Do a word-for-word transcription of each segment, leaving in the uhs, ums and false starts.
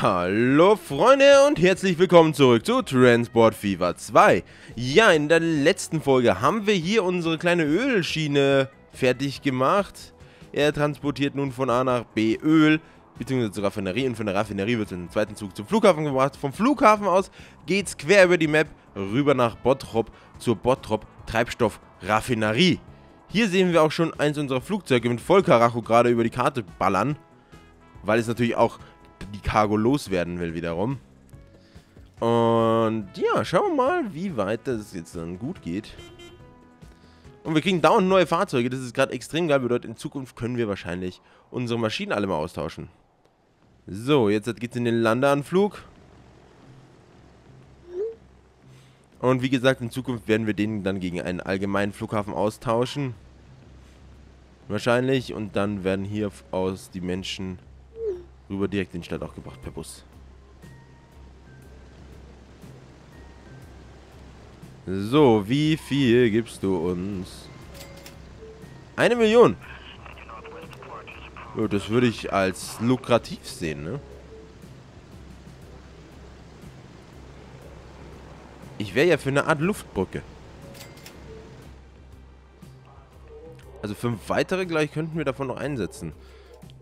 Hallo Freunde und herzlich willkommen zurück zu Transport Fever zwei. Ja, in der letzten Folge haben wir hier unsere kleine Ölschiene fertig gemacht. Er transportiert nun von A nach B Öl, beziehungsweise zur Raffinerie, und von der Raffinerie wird es in den zweiten Zug zum Flughafen gebracht. Vom Flughafen aus geht's quer über die Map rüber nach Bottrop, zur Bottrop Treibstoffraffinerie. Hier sehen wir auch schon eins unserer Flugzeuge mit Vollkaracho gerade über die Karte ballern, weil es natürlich auch die Cargo loswerden will wiederum. Und ja, schauen wir mal, wie weit das jetzt dann gut geht. Und wir kriegen dauernd neue Fahrzeuge. Das ist gerade extrem geil. Bedeutet, in Zukunft können wir wahrscheinlich unsere Maschinen alle mal austauschen. So, jetzt geht's in den Landeanflug. Und wie gesagt, in Zukunft werden wir den dann gegen einen allgemeinen Flughafen austauschen. Wahrscheinlich. Und dann werden hier aus die Menschen rüber direkt in die Stadt auch gebracht per Bus. So, wie viel gibst du uns? Eine Million! Ja, das würde ich als lukrativ sehen, ne? Ich wäre ja für eine Art Luftbrücke. Also fünf weitere gleich könnten wir davon noch einsetzen.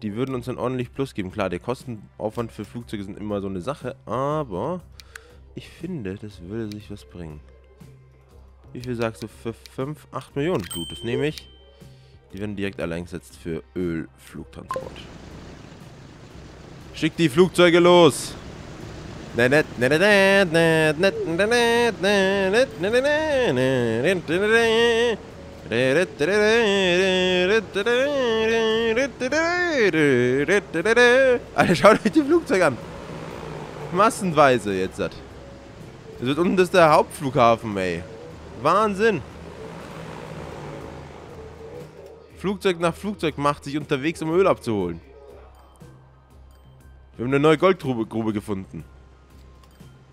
Die würden uns dann ordentlich Plus geben. Klar, der Kostenaufwand für Flugzeuge sind immer so eine Sache, aber ich finde, das würde sich was bringen. Wie viel sagst du? Für fünf, acht Millionen? Gut, das nehme ich. Die werden direkt allein gesetzt für Ölflugtransport. Schick die Flugzeuge los! Alter, schaut euch die Flugzeuge an. Massenweise jetzt. Das wird unten, das ist der Hauptflughafen, ey. Wahnsinn. Flugzeug nach Flugzeug macht sich unterwegs, um Öl abzuholen. Wir haben eine neue Goldgrube Grube gefunden.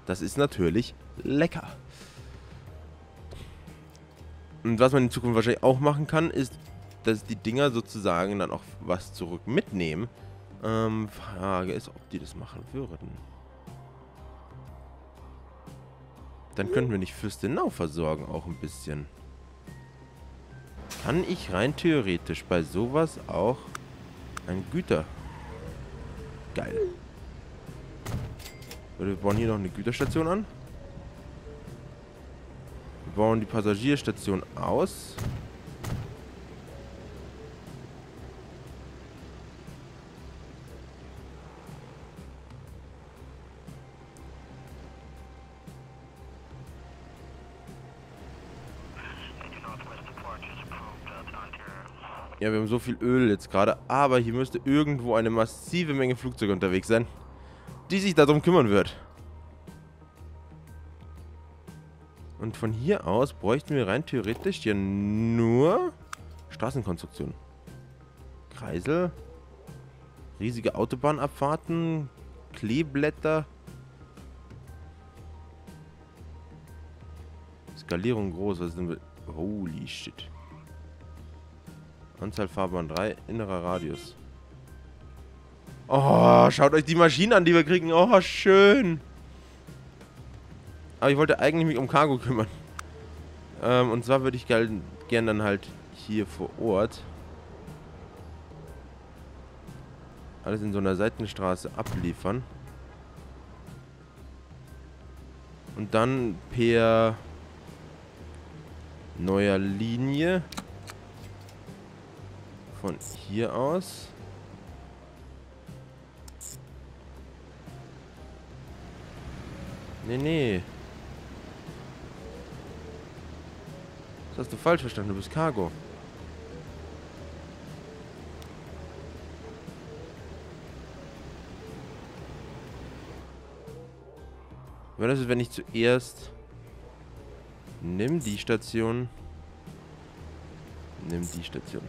Das ist natürlich lecker. Und was man in Zukunft wahrscheinlich auch machen kann, ist, dass die Dinger sozusagen dann auch was zurück mitnehmen. Ähm, Frage ist, ob die das machen würden. Dann könnten wir nicht Fürstenau versorgen, auch ein bisschen. Kann ich rein theoretisch bei sowas auch ein Güter... Geil. Wir bauen hier noch eine Güterstation an. Wir bauen die Passagierstation aus. Ja, wir haben so viel Öl jetzt gerade, aber hier müsste irgendwo eine massive Menge Flugzeuge unterwegs sein, die sich darum kümmern wird. Und von hier aus bräuchten wir rein theoretisch hier nur Straßenkonstruktion. Kreisel, riesige Autobahnabfahrten, Kleeblätter, Skalierung groß, was sind wir? Holy shit. Anzahl Fahrbahn drei, innerer Radius. Oh, schaut euch die Maschinen an, die wir kriegen. Oh, schön. Aber ich wollte eigentlich mich um Cargo kümmern. Ähm, und zwar würde ich gerne dann halt hier vor Ort alles in so einer Seitenstraße abliefern. Und dann per neuer Linie von hier aus nee nee das hast du falsch verstanden, du bist Cargo. Wenn das ist, wenn ich zuerst nimm die Station nimm die Station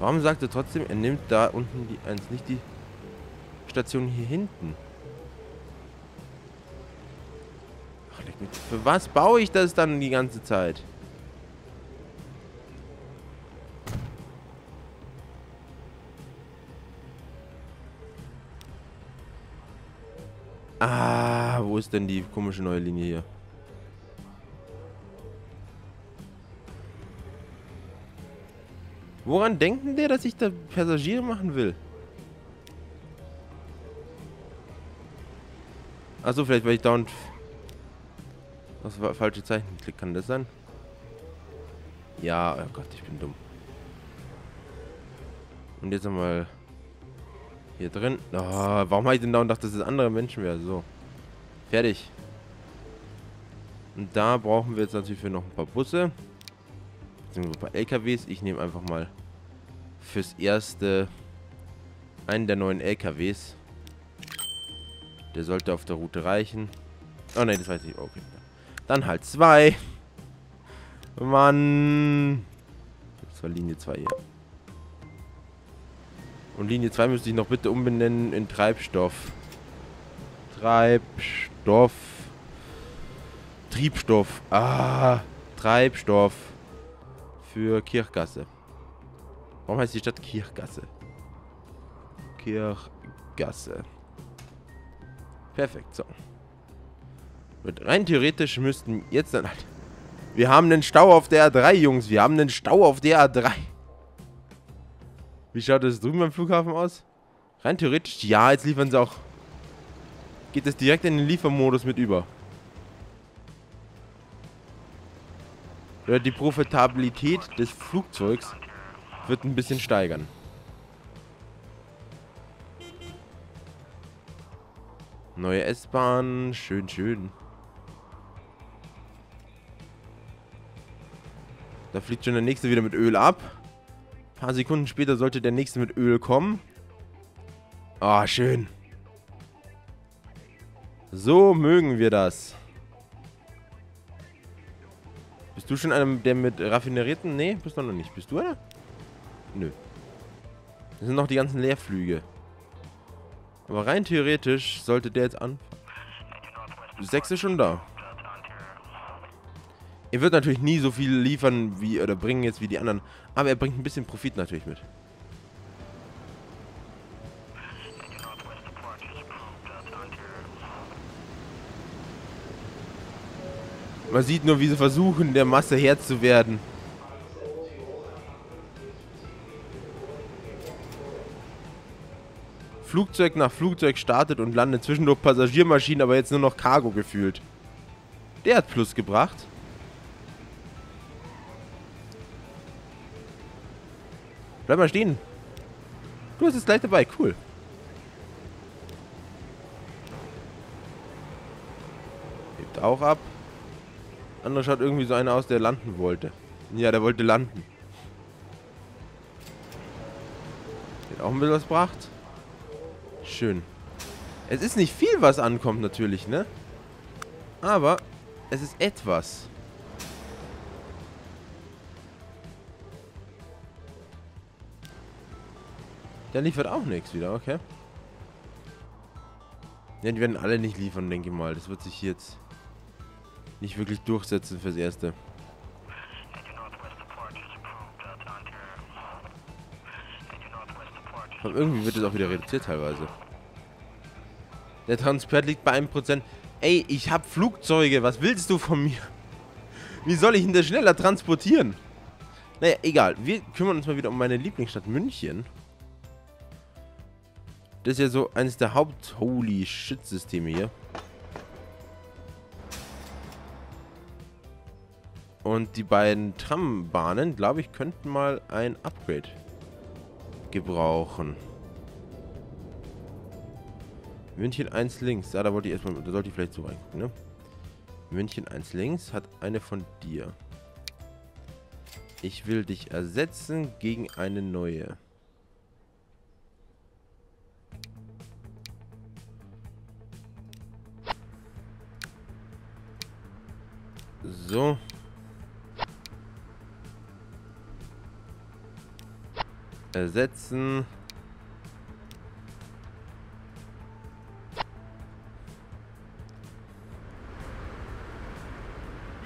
Warum sagt er trotzdem, er nimmt da unten die eins, nicht die Station hier hinten? Ach, leck mich. Für was baue ich das dann die ganze Zeit? Ah, wo ist denn die komische neue Linie hier? Woran denken der, dass ich da Passagiere machen will? Achso, vielleicht weil ich dauernd das war falsche Zeichen geklickt, kann das sein? Ja, oh Gott, ich bin dumm. Und jetzt nochmal hier drin. Oh, warum habe ich denn dauernd gedacht, dass das andere Menschen wäre? So. Fertig. Und da brauchen wir jetzt natürlich für noch ein paar Busse. Ein paar L K Ws. Ich nehme einfach mal fürs erste einen der neuen L K Ws. Der sollte auf der Route reichen. Oh nein, das weiß ich. Okay. Dann halt zwei. Mann. Das war Linie zwei hier. Und Linie zwei müsste ich noch bitte umbenennen in Treibstoff. Treibstoff. Triebstoff. Ah. Treibstoff. Für Kirchgasse. Warum heißt die Stadt Kirchgasse? Kirchgasse. Perfekt, so. Und rein theoretisch müssten jetzt dann halt... Wir haben einen Stau auf der A drei, Jungs. Wir haben einen Stau auf der A drei. Wie schaut das drüben am Flughafen aus? Rein theoretisch... Ja, jetzt liefern sie auch... Geht es direkt in den Liefermodus mit über. Oder die Profitabilität des Flugzeugs wird ein bisschen steigern. Neue S-Bahn. Schön, schön. Da fliegt schon der nächste wieder mit Öl ab. Ein paar Sekunden später sollte der nächste mit Öl kommen. Ah, schön. So mögen wir das. Bist du schon einer, der mit raffinerierten... Nee, bist du noch nicht. Bist du einer? Nö. Das sind noch die ganzen Leerflüge. Aber rein theoretisch sollte der jetzt anfangen. Sechs ist schon da. Er wird natürlich nie so viel liefern wie oder bringen jetzt wie die anderen. Aber er bringt ein bisschen Profit natürlich mit. Man sieht nur, wie sie versuchen, der Masse Herr zu werden. Flugzeug nach Flugzeug startet und landet zwischendurch Passagiermaschinen, aber jetzt nur noch Cargo gefühlt. Der hat Plus gebracht. Bleib mal stehen. Du bist jetzt gleich dabei, cool. Hebt auch ab. Andere schaut irgendwie so einer aus, der landen wollte. Ja, der wollte landen. Der auch ein bisschen was gebracht. Schön. Es ist nicht viel, was ankommt natürlich, ne? Aber es ist etwas. Der liefert auch nichts wieder, okay. Ja, die werden alle nicht liefern, denke ich mal. Das wird sich jetzt... nicht wirklich durchsetzen fürs Erste. Und irgendwie wird es auch wieder reduziert teilweise. Der Transport liegt bei einem Prozent. Ey, ich hab Flugzeuge. Was willst du von mir? Wie soll ich denn das schneller transportieren? Naja, egal. Wir kümmern uns mal wieder um meine Lieblingsstadt München. Das ist ja so eines der Haupt-Holy-Shit-Systeme hier. Und die beiden Trambahnen, glaube ich, könnten mal ein Upgrade gebrauchen. München eins links. Ja, da wollte ich erstmal, da sollte ich vielleicht so reingucken, ne? München eins links hat eine von dir. Ich will dich ersetzen gegen eine neue. So. Ersetzen.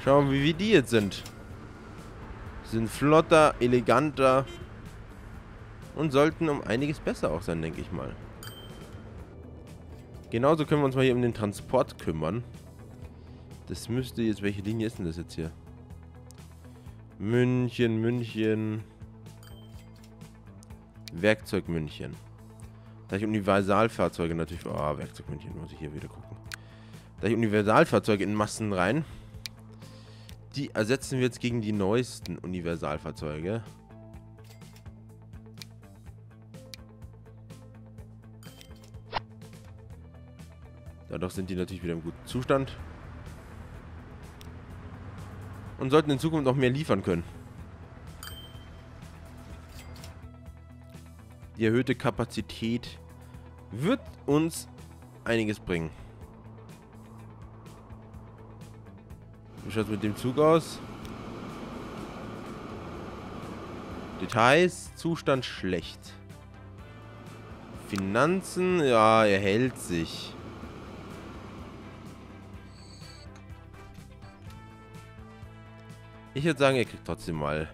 Schauen wir, wie die jetzt sind. Sind flotter, eleganter und sollten um einiges besser auch sein, denke ich mal. Genauso können wir uns mal hier um den Transport kümmern. Das müsste jetzt... Welche Linie ist denn das jetzt hier? München, München. Werkzeug München. Da ich Universalfahrzeuge natürlich... Ah, oh, Werkzeug München, muss ich hier wieder gucken. Da ich Universalfahrzeuge in Massen rein. Die ersetzen wir jetzt gegen die neuesten Universalfahrzeuge. Dadurch sind die natürlich wieder im guten Zustand. Und sollten in Zukunft auch mehr liefern können. Die erhöhte Kapazität wird uns einiges bringen. Wie schaut es mit dem Zug aus? Details, Zustand schlecht. Finanzen, ja, er hält sich. Ich würde sagen, er kriegt trotzdem mal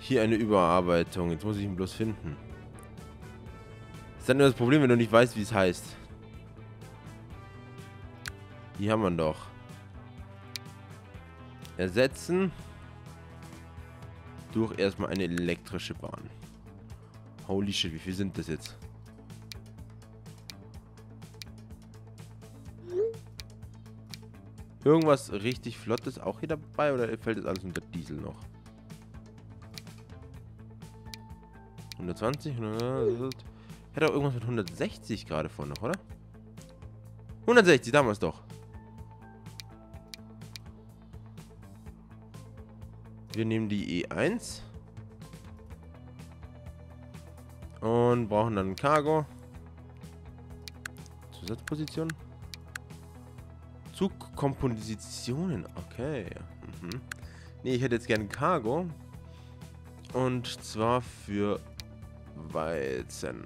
hier eine Überarbeitung. Jetzt muss ich ihn bloß finden. Das ist dann nur das Problem, wenn du nicht weißt, wie es heißt. Die haben wir doch. Ersetzen. Durch erstmal eine elektrische Bahn. Holy shit, wie viel sind das jetzt? Irgendwas richtig Flottes auch hier dabei oder fällt das alles unter Diesel noch? hundertzwanzig? Hätte auch irgendwas mit hundertsechzig gerade vor noch, oder? hundertsechzig, damals doch. Wir nehmen die E eins. Und brauchen dann Cargo. Zusatzposition. Zugkompositionen, okay. Mhm. Ne, ich hätte jetzt gerne Cargo. Und zwar für Weizen.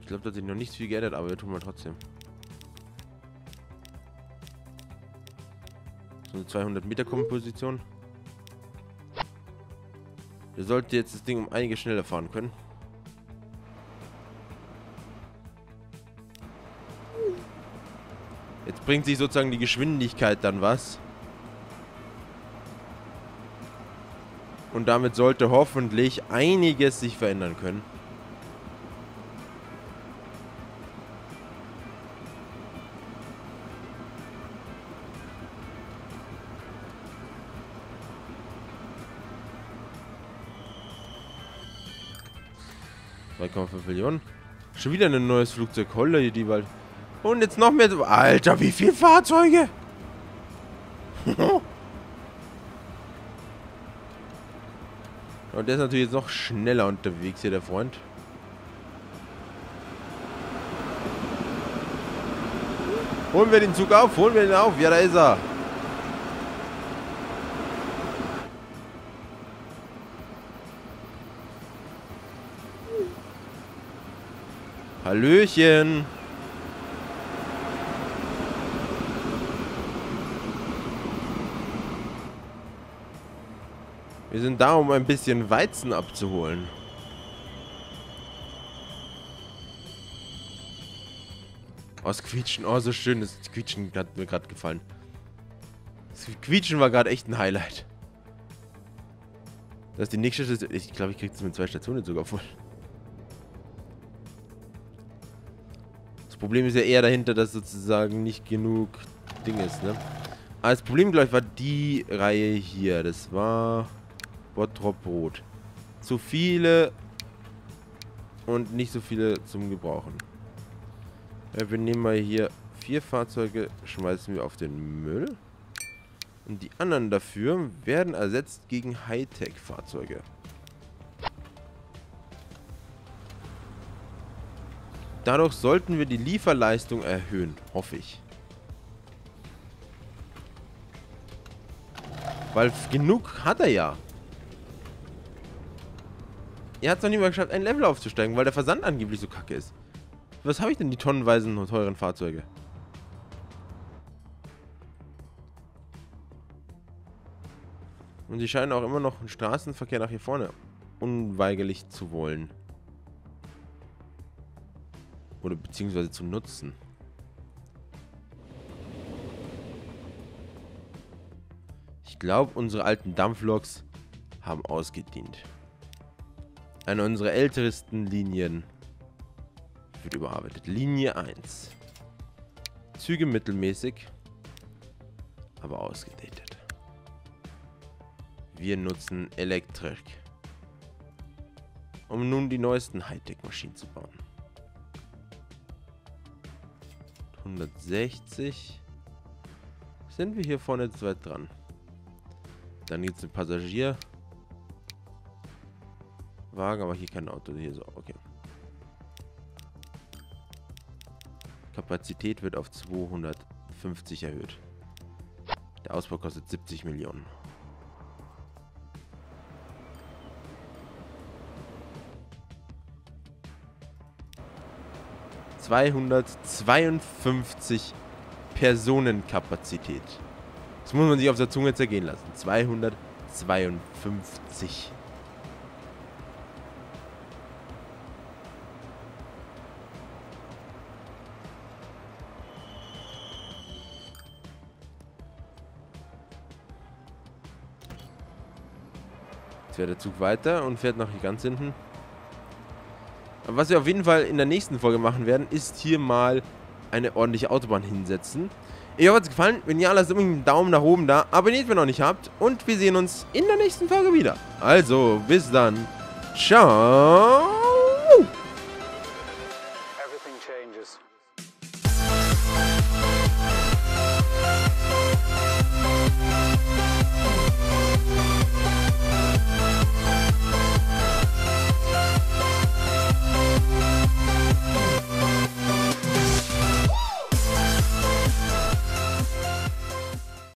Ich glaube, da hat sich noch nicht viel geändert, aber wir tun mal trotzdem. So eine zweihundert Meter Komposition. Wir sollten jetzt das Ding um einiges schneller fahren können. Jetzt bringt sich sozusagen die Geschwindigkeit dann was. Und damit sollte hoffentlich einiges sich verändern können. drei Komma fünf Millionen. Schon wieder ein neues Flugzeug. Holla, die bald. Und jetzt noch mehr... Alter, wie viele Fahrzeuge? Und der ist natürlich jetzt noch schneller unterwegs hier, der Freund. Holen wir den Zug auf, holen wir ihn auf. Ja, da ist er. Hallöchen. Wir sind da, um ein bisschen Weizen abzuholen. Oh, das Quietschen. Oh, so schön. Das Quietschen hat mir gerade gefallen. Das Quietschen war gerade echt ein Highlight. Das ist die nächste Station. Ich glaube, ich kriege das mit zwei Stationen sogar voll. Das Problem ist ja eher dahinter, dass sozusagen nicht genug Ding ist, ne? Aber das Problem, glaube ich, war die Reihe hier. Das war... Bottrop Brot. Zu viele und nicht so viele zum Gebrauchen. Wir nehmen mal hier vier Fahrzeuge, schmeißen wir auf den Müll. Und die anderen dafür werden ersetzt gegen Hightech-Fahrzeuge. Dadurch sollten wir die Lieferleistung erhöhen, hoffe ich. Weil genug hat er ja. Er hat es noch nie mal geschafft, ein Level aufzusteigen, weil der Versand angeblich so kacke ist. Was habe ich denn, die tonnenweisen und teuren Fahrzeuge? Und sie scheinen auch immer noch einen Straßenverkehr nach hier vorne unweigerlich zu wollen. Oder beziehungsweise zu nutzen. Ich glaube, unsere alten Dampfloks haben ausgedient. Eine unserer ältesten Linien wird überarbeitet. Linie eins. Züge mittelmäßig, aber ausgedatet. Wir nutzen Elektrik, um nun die neuesten Hightech-Maschinen zu bauen. hundertsechzig. Sind wir hier vorne zu weit dran? Dann gibt es einen Passagierwagen, aber hier kein Auto. Hier so, okay. Kapazität wird auf zweihundertfünfzig erhöht. Der Ausbau kostet siebzig Millionen. zweihundertzweiundfünfzig Personenkapazität. Das muss man sich auf der Zunge zergehen lassen. zweihundertzweiundfünfzig. Jetzt fährt der Zug weiter und fährt nach hier ganz hinten. Aber was wir auf jeden Fall in der nächsten Folge machen werden, ist hier mal eine ordentliche Autobahn hinsetzen. Ich hoffe, es hat euch gefallen. Wenn ja, lasst unbedingt einen Daumen nach oben da. Abonniert, wenn ihr noch nicht habt. Und wir sehen uns in der nächsten Folge wieder. Also, bis dann. Ciao.